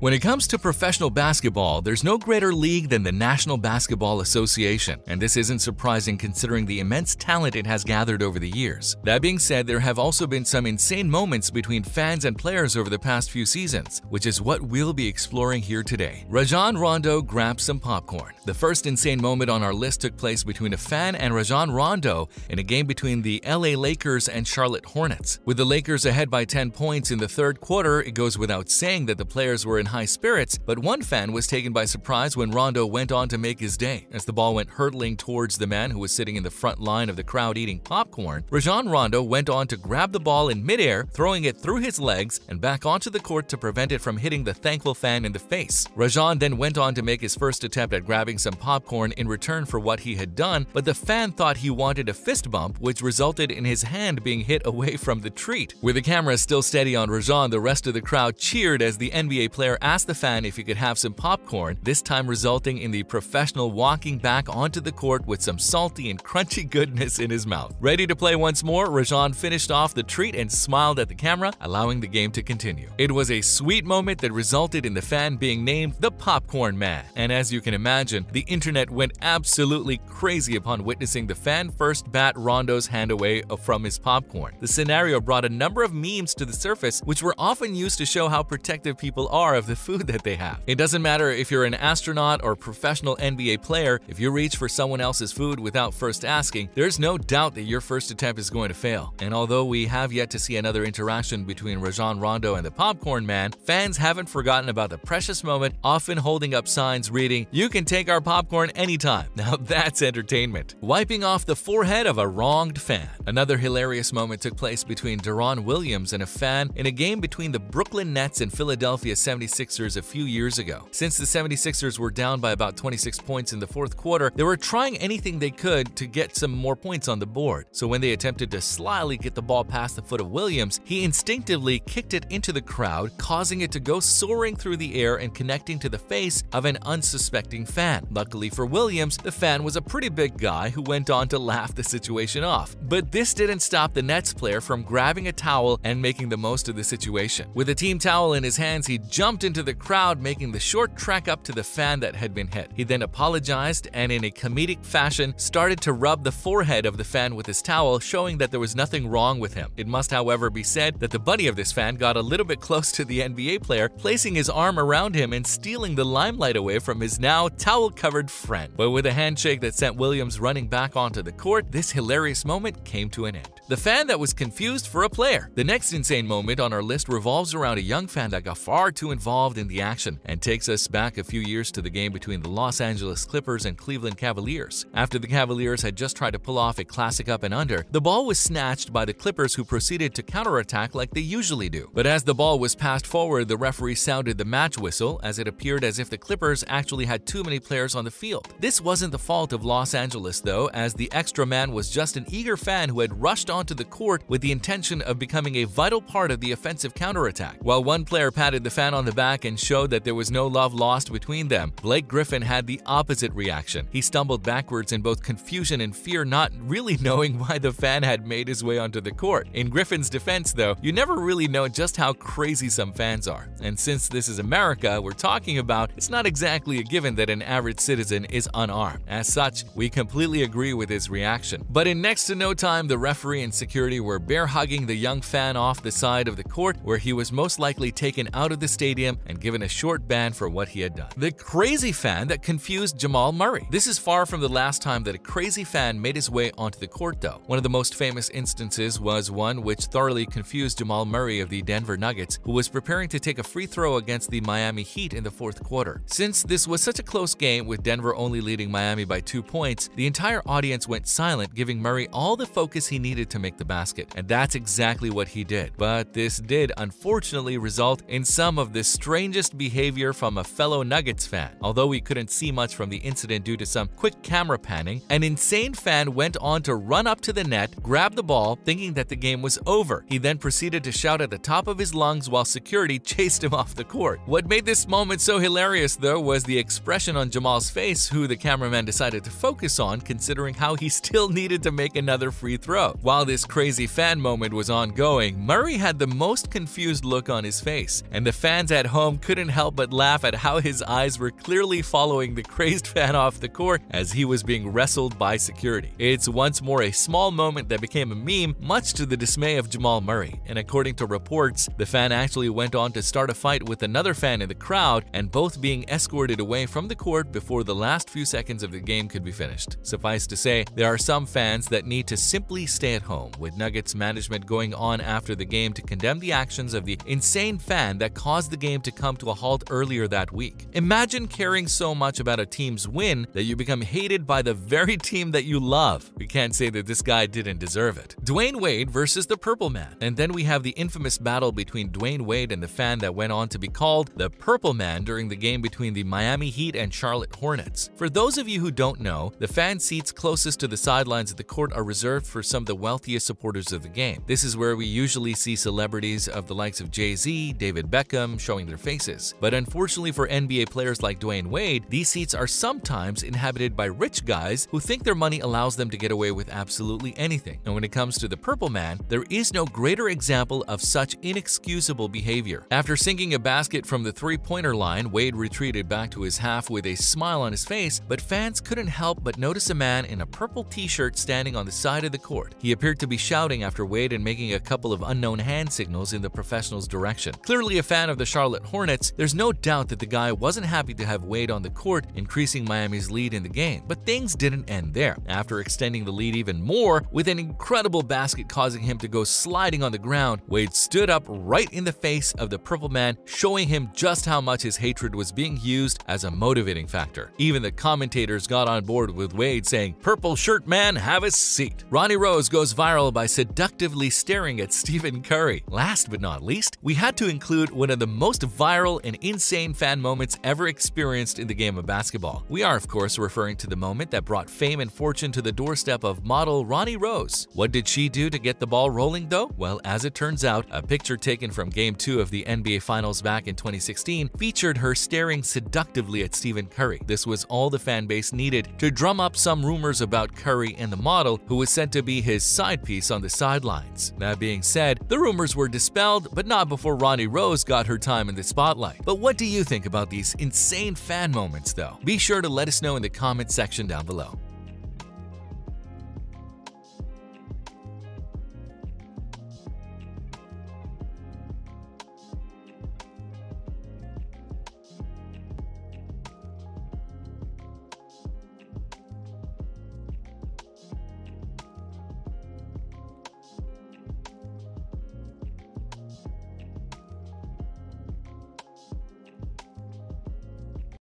When it comes to professional basketball, there's no greater league than the National Basketball Association, and this isn't surprising considering the immense talent it has gathered over the years. That being said, there have also been some insane moments between fans and players over the past few seasons, which is what we'll be exploring here today. Rajon Rondo grabs some popcorn. The first insane moment on our list took place between a fan and Rajon Rondo in a game between the LA Lakers and Charlotte Hornets. With the Lakers ahead by 10 points in the third quarter, it goes without saying that the players were in high spirits, but one fan was taken by surprise when Rondo went on to make his day. As the ball went hurtling towards the man who was sitting in the front line of the crowd eating popcorn, Rajon Rondo went on to grab the ball in midair, throwing it through his legs and back onto the court to prevent it from hitting the thankful fan in the face. Rajon then went on to make his first attempt at grabbing some popcorn in return for what he had done, but the fan thought he wanted a fist bump, which resulted in his hand being hit away from the treat. With the camera still steady on Rajon, the rest of the crowd cheered as the NBA player asked the fan if he could have some popcorn, this time resulting in the professional walking back onto the court with some salty and crunchy goodness in his mouth. Ready to play once more, Rajon finished off the treat and smiled at the camera, allowing the game to continue. It was a sweet moment that resulted in the fan being named the Popcorn Man, and as you can imagine, the internet went absolutely crazy upon witnessing the fan first bat Rondo's hand away from his popcorn. The scenario brought a number of memes to the surface, which were often used to show how protective people are of the food that they have. It doesn't matter if you're an astronaut or professional NBA player, if you reach for someone else's food without first asking, there's no doubt that your first attempt is going to fail. And although we have yet to see another interaction between Rajon Rondo and the Popcorn Man, fans haven't forgotten about the precious moment, often holding up signs reading, "You can take our popcorn anytime." Now that's entertainment. Wiping off the forehead of a wronged fan. Another hilarious moment took place between Deron Williams and a fan in a game between the Brooklyn Nets and Philadelphia 76ers a few years ago. Since the 76ers were down by about 26 points in the fourth quarter, they were trying anything they could to get some more points on the board. So when they attempted to slyly get the ball past the foot of Williams, he instinctively kicked it into the crowd, causing it to go soaring through the air and connecting to the face of an unsuspecting fan. Luckily for Williams, the fan was a pretty big guy who went on to laugh the situation off. But this didn't stop the Nets player from grabbing a towel and making the most of the situation. With a team towel in his hands, he jumped into the crowd, making the short trek up to the fan that had been hit. He then apologized and in a comedic fashion started to rub the forehead of the fan with his towel, showing that there was nothing wrong with him. It must, however, be said that the buddy of this fan got a little bit close to the NBA player, placing his arm around him and stealing the limelight away from his now towel-covered friend. But with a handshake that sent Williams running back onto the court, this hilarious moment came to an end. The fan that was confused for a player. The next insane moment on our list revolves around a young fan that got far too involved in the action and takes us back a few years to the game between the Los Angeles Clippers and Cleveland Cavaliers. After the Cavaliers had just tried to pull off a classic up and under, the ball was snatched by the Clippers, who proceeded to counterattack like they usually do. But as the ball was passed forward, the referee sounded the match whistle as it appeared as if the Clippers actually had too many players on the field. This wasn't the fault of Los Angeles though, as the extra man was just an eager fan who had rushed onto the court with the intention of becoming a vital part of the offensive counterattack. While one player patted the fan on the back and showed that there was no love lost between them, Blake Griffin had the opposite reaction. He stumbled backwards in both confusion and fear, not really knowing why the fan had made his way onto the court. In Griffin's defense though, you never really know just how crazy some fans are. And since this is America we're talking about, it's not exactly a given that an average citizen is unarmed. As such, we completely agree with his reaction. But in next to no time, the referee and security were bear-hugging the young fan off the side of the court, where he was most likely taken out of the stadium and given a short ban for what he had done. The crazy fan that confused Jamal Murray. This is far from the last time that a crazy fan made his way onto the court though. One of the most famous instances was one which thoroughly confused Jamal Murray of the Denver Nuggets, who was preparing to take a free throw against the Miami Heat in the fourth quarter. Since this was such a close game with Denver only leading Miami by 2 points, the entire audience went silent, giving Murray all the focus he needed to make the basket. And that's exactly what he did. But this did unfortunately result in some of the strangest behavior from a fellow Nuggets fan. Although we couldn't see much from the incident due to some quick camera panning, an insane fan went on to run up to the net, grab the ball, thinking that the game was over. He then proceeded to shout at the top of his lungs while security chased him off the court. What made this moment so hilarious though was the expression on Jamal's face, who the cameraman decided to focus on considering how he still needed to make another free throw. While this crazy fan moment was ongoing, Murray had the most confused look on his face, and the fans at at home couldn't help but laugh at how his eyes were clearly following the crazed fan off the court as he was being wrestled by security. It's once more a small moment that became a meme, much to the dismay of Jamal Murray, and according to reports, the fan actually went on to start a fight with another fan in the crowd, and both being escorted away from the court before the last few seconds of the game could be finished. Suffice to say, there are some fans that need to simply stay at home, with Nuggets management going on after the game to condemn the actions of the insane fan that caused the game to come to a halt earlier that week. Imagine caring so much about a team's win that you become hated by the very team that you love. We can't say that this guy didn't deserve it. Dwyane Wade versus the Purple Man. And then we have the infamous battle between Dwyane Wade and the fan that went on to be called the Purple Man during the game between the Miami Heat and Charlotte Hornets. For those of you who don't know, the fan seats closest to the sidelines of the court are reserved for some of the wealthiest supporters of the game. This is where we usually see celebrities of the likes of Jay-Z, David Beckham showing their faces. But unfortunately for NBA players like Dwyane Wade, these seats are sometimes inhabited by rich guys who think their money allows them to get away with absolutely anything. And when it comes to the Purple Man, there is no greater example of such inexcusable behavior. After sinking a basket from the three-pointer line, Wade retreated back to his half with a smile on his face, but fans couldn't help but notice a man in a purple t-shirt standing on the side of the court. He appeared to be shouting after Wade and making a couple of unknown hand signals in the professional's direction. Clearly a fan of the Charlotte Hornets, there's no doubt that the guy wasn't happy to have Wade on the court, increasing Miami's lead in the game. But things didn't end there. After extending the lead even more, with an incredible basket causing him to go sliding on the ground, Wade stood up right in the face of the Purple Man, showing him just how much his hatred was being used as a motivating factor. Even the commentators got on board with Wade saying, "Purple shirt man, have a seat." Ronnie Rose goes viral by seductively staring at Stephen Curry. Last but not least, we had to include one of the most viral and insane fan moments ever experienced in the game of basketball. We are, of course, referring to the moment that brought fame and fortune to the doorstep of model Ronnie Rose. What did she do to get the ball rolling, though? Well, as it turns out, a picture taken from Game 2 of the NBA Finals back in 2016 featured her staring seductively at Stephen Curry. This was all the fan base needed to drum up some rumors about Curry and the model, who was said to be his side piece on the sidelines. That being said, the rumors were dispelled, but not before Ronnie Rose got her time in the spotlight. But what do you think about these insane fan moments, though? Be sure to let us know in the comment section down below.